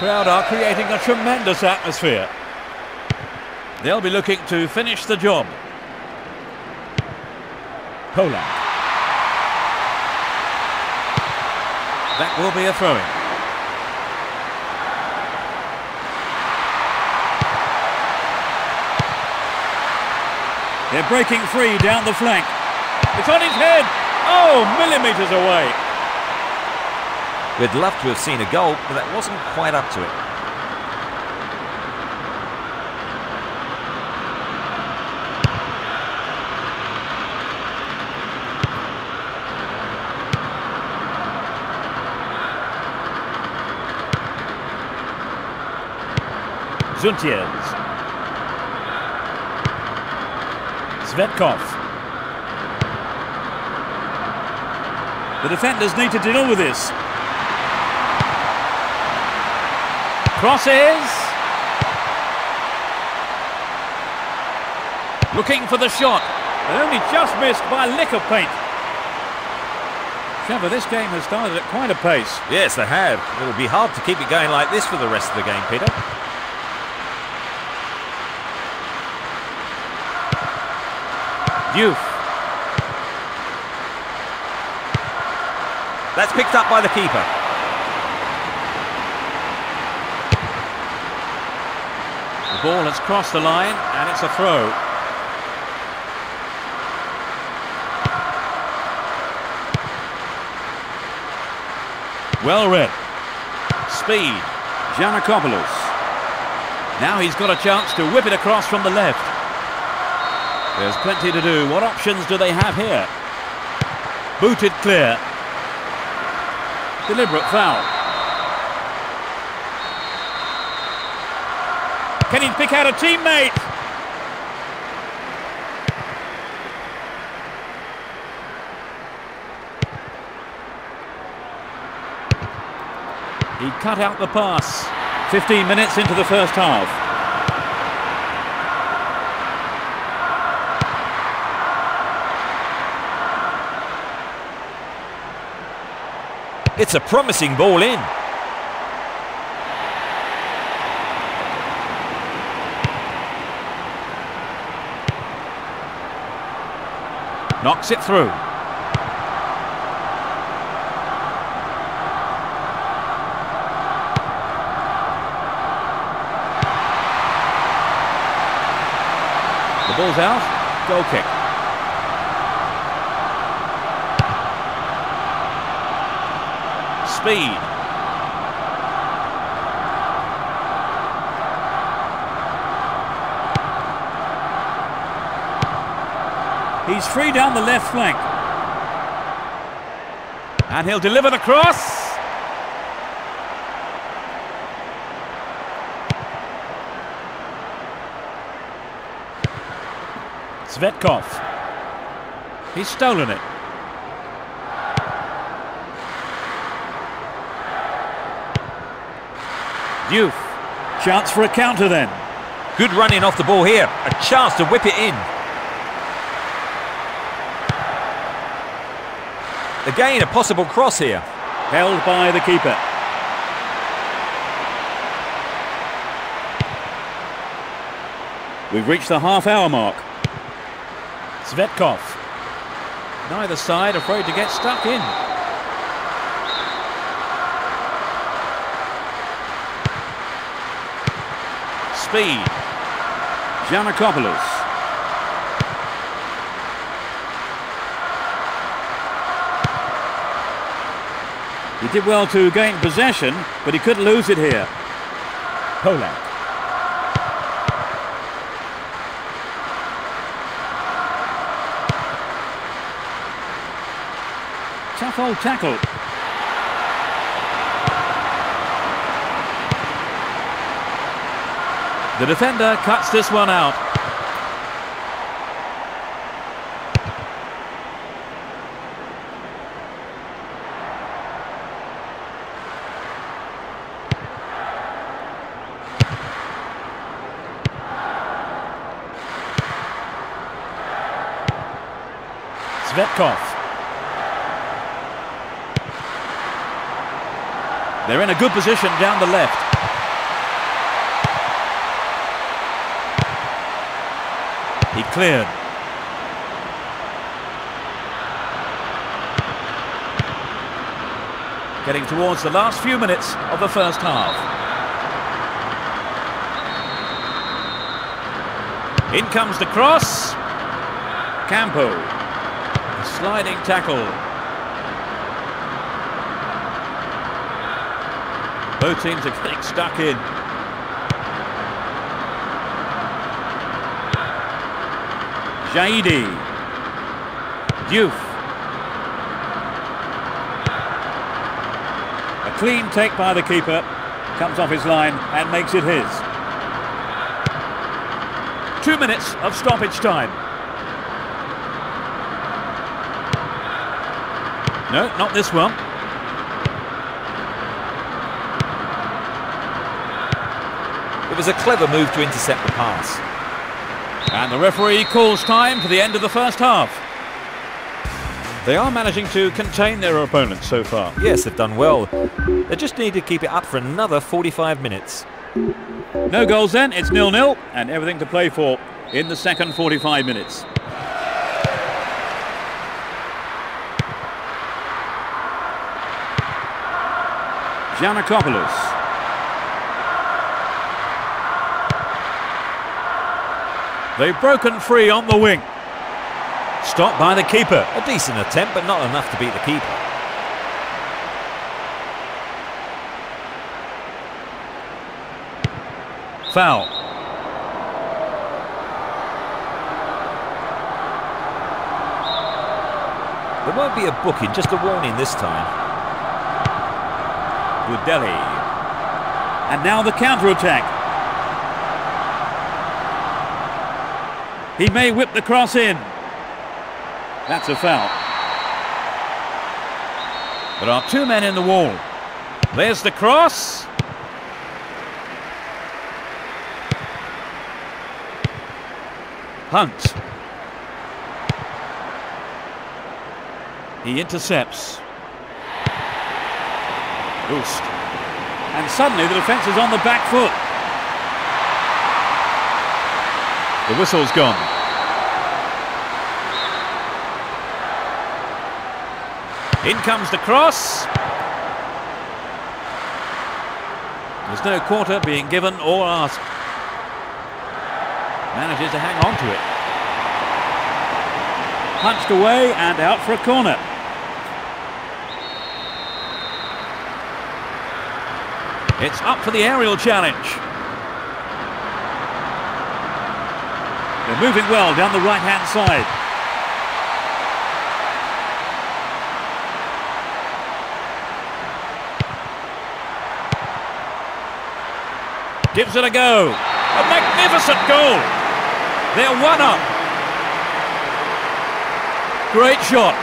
crowd are creating a tremendous atmosphere. They'll be looking to finish the job. Polak. That will be a throw-in. They're breaking free down the flank. It's on his head. Oh, millimetres away. We'd love to have seen a goal, but that wasn't quite up to it. Juntiez. Svetkov. The defenders need to deal with this. Crosses. Looking for the shot. And only just missed by a lick of paint. Trevor, this game has started at quite a pace. Yes, they have. It'll be hard to keep it going like this for the rest of the game, Peter. Diouf. That's picked up by the keeper. The ball has crossed the line and it's a throw. Well read. Speed. Giannakopoulos. Now he's got a chance to whip it across from the left. There's plenty to do. What options do they have here? Booted clear. Deliberate foul. Can he pick out a teammate? He cut out the pass. 15 minutes into the first half. It's a promising ball in. Knocks it through. The ball's out. Goal kick. Speed. He's free down the left flank. And he'll deliver the cross. Svetkov. He's stolen it. Diouf. Chance for a counter then. Good running off the ball here. A chance to whip it in. Again, a possible cross here. Held by the keeper. We've reached the half-hour mark. Svetkov. Neither side afraid to get stuck in. Speed. Giannakopoulos. He did well to gain possession, but he could lose it here. Polak. Tough old tackle. The defender cuts this one out. Svetkov. They're in a good position down the left. He cleared. Getting towards the last few minutes of the first half. In comes the cross. Campo. A sliding tackle. Both teams are getting stuck in. Jaidi. Diouf. A clean take by the keeper. Comes off his line and makes it his. 2 minutes of stoppage time. No, not this one. It was a clever move to intercept the pass. And the referee calls time for the end of the first half. They are managing to contain their opponents so far. Yes, they've done well. They just need to keep it up for another 45 minutes. No goals then, it's 0-0 and everything to play for in the second 45 minutes. Giannakopoulos. They've broken free on the wing. Stopped by the keeper. A decent attempt, but not enough to beat the keeper. Foul. There won't be a booking, just a warning this time. Goudelli. And now the counter-attack. He may whip the cross in. That's a foul. There are two men in the wall. There's the cross. Hunt. He intercepts. And suddenly the defence is on the back foot. The whistle's gone. In comes the cross. There's no quarter being given or asked. Manages to hang on to it. Punched away and out for a corner. It's up for the aerial challenge. They're moving well down the right-hand side. Gives it a go. A magnificent goal. They're one up. Great shot.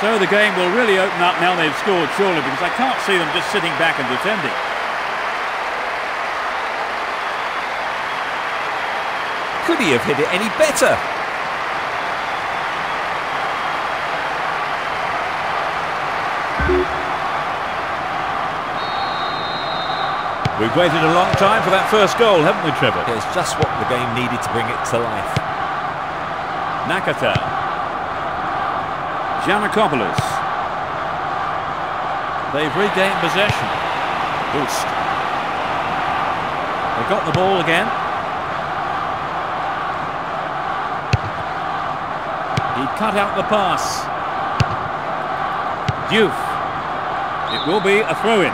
So the game will really open up now they've scored, surely, because I can't see them just sitting back and defending. Could he have hit it any better? We've waited a long time for that first goal, haven't we, Trevor? It's just what the game needed to bring it to life. Nakata. Giannakopoulos. They've regained possession. Boost. They've got the ball again. He cut out the pass. Diouf. It will be a throw-in.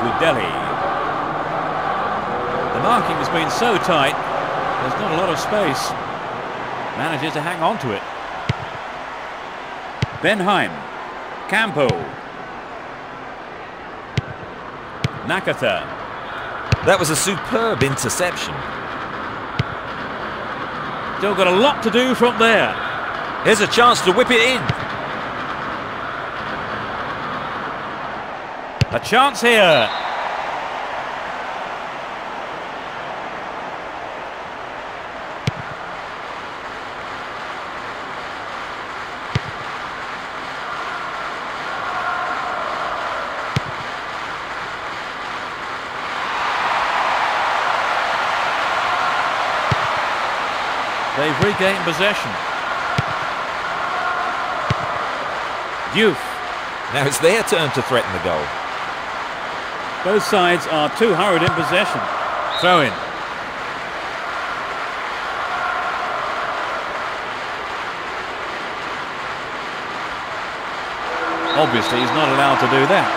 Goudelli. The marking has been so tight, there's not a lot of space. Manages to hang on to it. Benhaim. Campo. Nakata. That was a superb interception. Still got a lot to do from there. Here's a chance to whip it in. A chance here. They've regained possession. Diouf. Now it's their turn to threaten the goal. Both sides are too hurried in possession. Throw in. Obviously, he's not allowed to do that.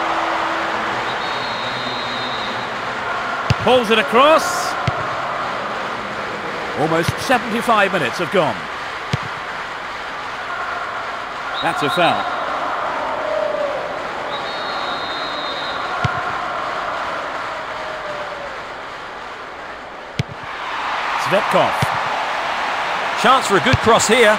Pulls it across. Almost 75 minutes have gone. That's a foul. Svetkov. Chance for a good cross here.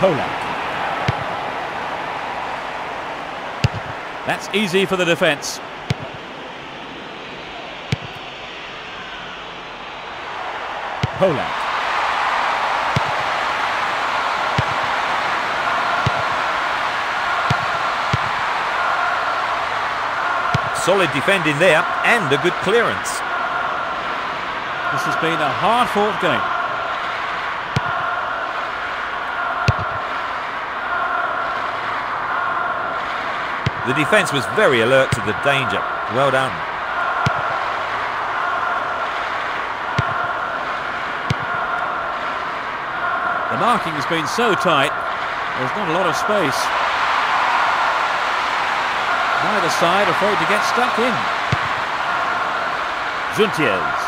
Polak. That's easy for the defence. Polak. Solid defending there and a good clearance. This has been a hard-fought game. The defence was very alert to the danger. Well done. The marking has been so tight, there's not a lot of space. Neither side afraid to get stuck in. Juntiez.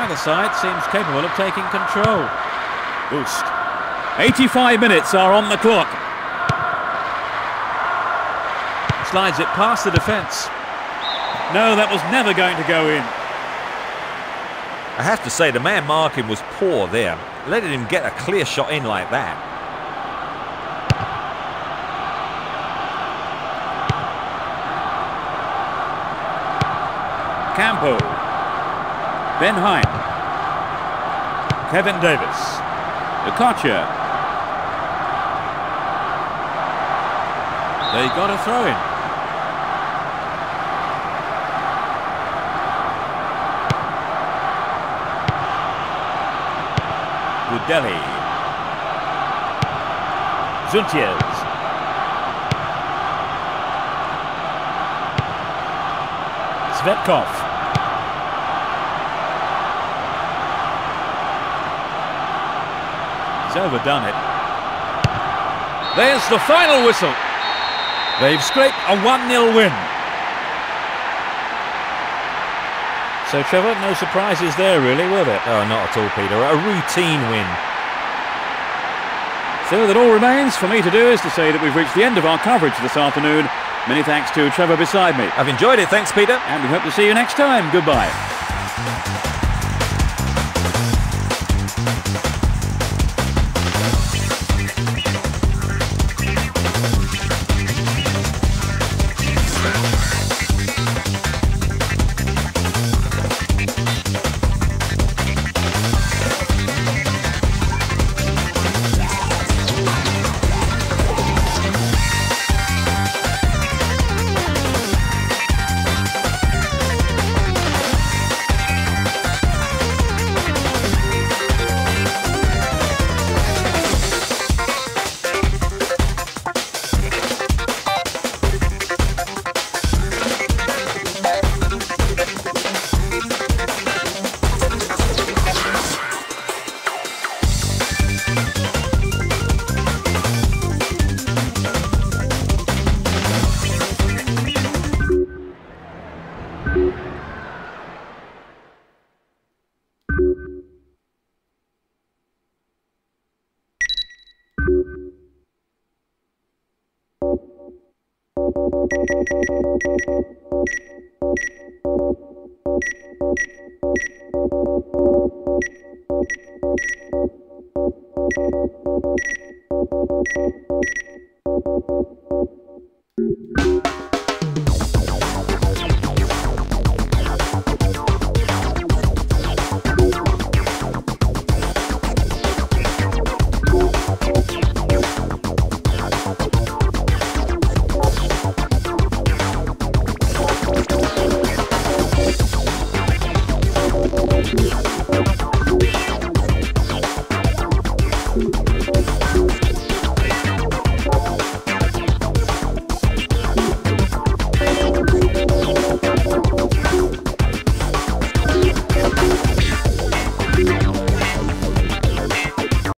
Neither side seems capable of taking control. Boost. 85 minutes are on the clock. Slides it past the defence. No, that was never going to go in. I have to say, the man marking was poor there. Letting him get a clear shot in like that. Campo, Benhaim, Kevin Davis, Okocha. They got a throw in. Goudelli, Juntiez. Svetkov. He's overdone it. There's the final whistle. They've scraped a 1-0 win. So, Trevor, no surprises there really, were there? Oh, not at all, Peter. A routine win. So that all remains for me to do is to say that we've reached the end of our coverage this afternoon. Many thanks to Trevor beside me. I've enjoyed it. Thanks, Peter. And we hope to see you next time. Goodbye.